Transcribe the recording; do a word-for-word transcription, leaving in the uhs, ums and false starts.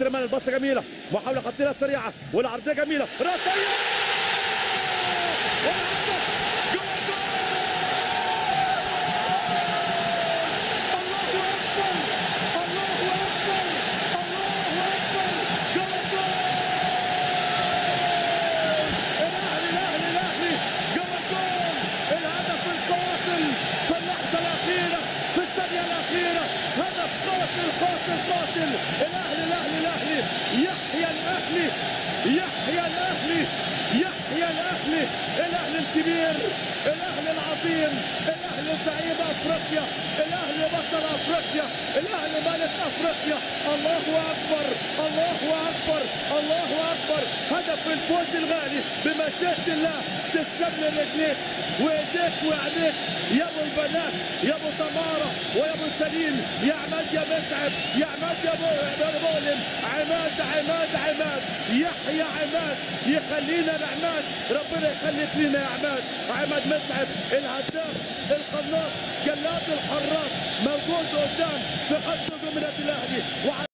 ترمى الباصه جميله، محاوله خطيره سريعه والعرضيه جميله، راسيه والعرضيه جول جول، الله اكبر الله اكبر الله اكبر، جول جول الاهلي الاهلي الاهلي، جول جول الهدف القاتل في اللحظه الاخيره في الثانيه الاخيره، هدف قاتل قاتل قاتل، الاهلي الاهلي يحيى الأهلي يحيى الأهلي يحيى الأهلي، الأهلي الكبير، الأهلي العظيم، الأهلي زعيم أفريقيا، الأهلي بطل أفريقيا، الأهلي ملك أفريقيا، الله أكبر الله أكبر الله أكبر، هدف الفوز الغالي بمشيئة الله، تسلم لي رجليك وإيديك وعينيك يا أبو البنات يا أبو تمارة ويا أبو سليم، يا عماد يا متعب، يا عماد يا أبو مؤلم، عماد عماد عماد يحيى عماد، يخلينا لعماد، ربنا يخليك لينا يا عماد، عماد متعب الهداف القناص جلاد الحراس موجود قدام في خط هجوم النادي الأهلي.